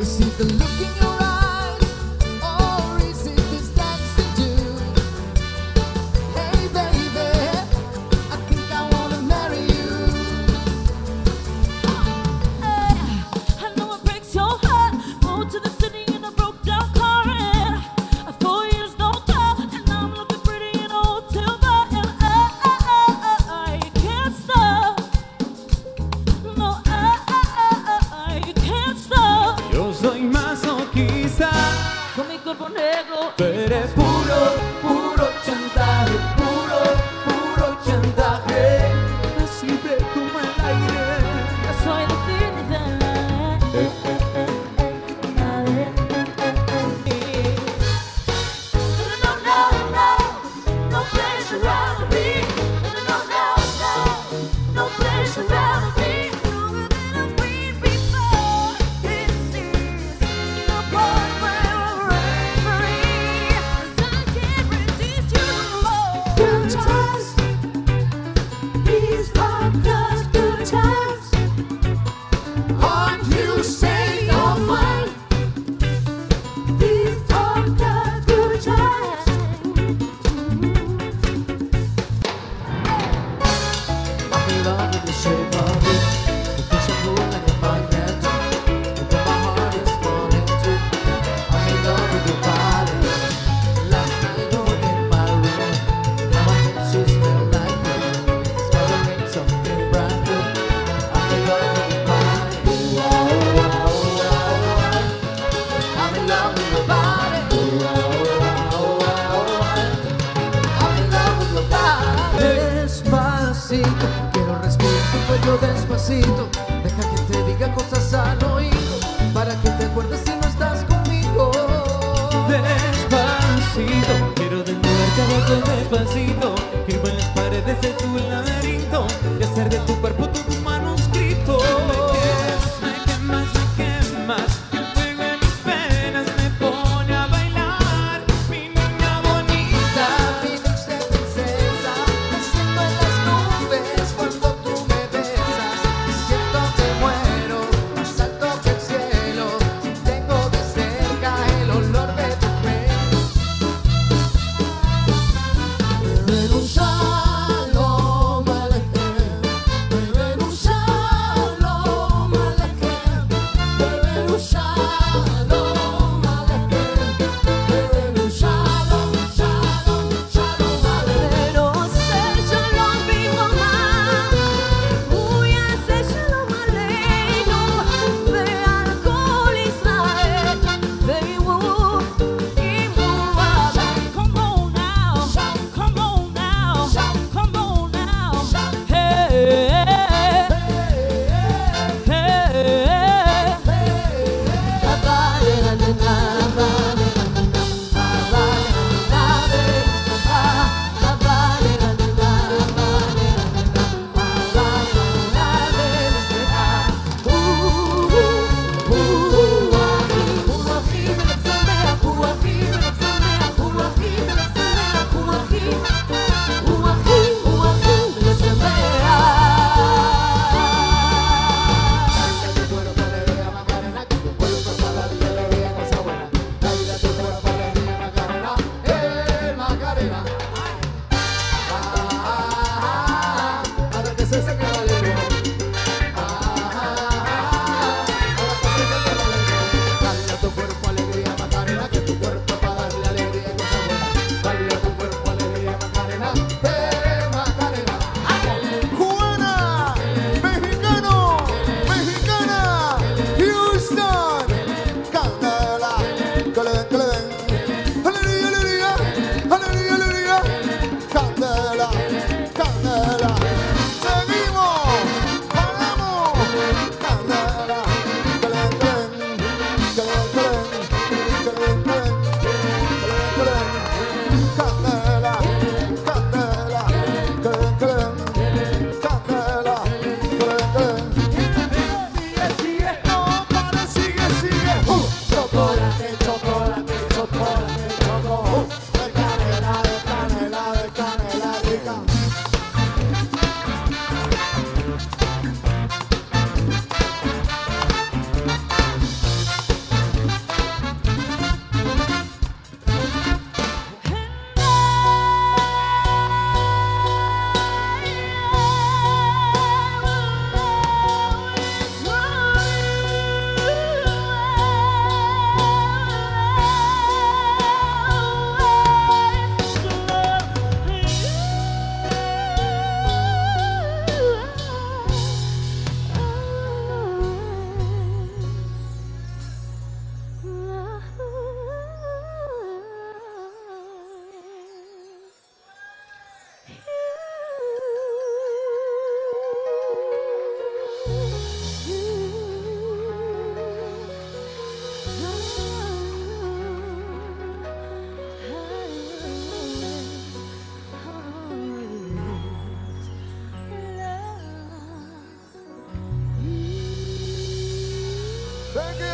Is it the look in your eyes, or is it this dance you do? Hey baby, I think I wanna marry you. I know it breaks your heart. Moved to the city in a broke down car, and 4 years no job, and I'm looking pretty in a hotel bar, and I can't stop. No, I can't stop. Yo soy masoquista, con mi cuerpo negro. Tú eres puro, puro chantaje, puro, puro chantaje. Estás libre como el aire. Yo soy la finidad. Nadie. No, no, no, no place around me. No, no, no, no place around me. Quiero respirar tu cuello despacito. Deja que te diga cosas al oído, para que te acuerdes si no estás conmigo. Despacito, quiero desnudarte a boca despacito. Firmo en las paredes de tu laberinto y hacer de tu cuerpo todo un manuscrito. Thank you.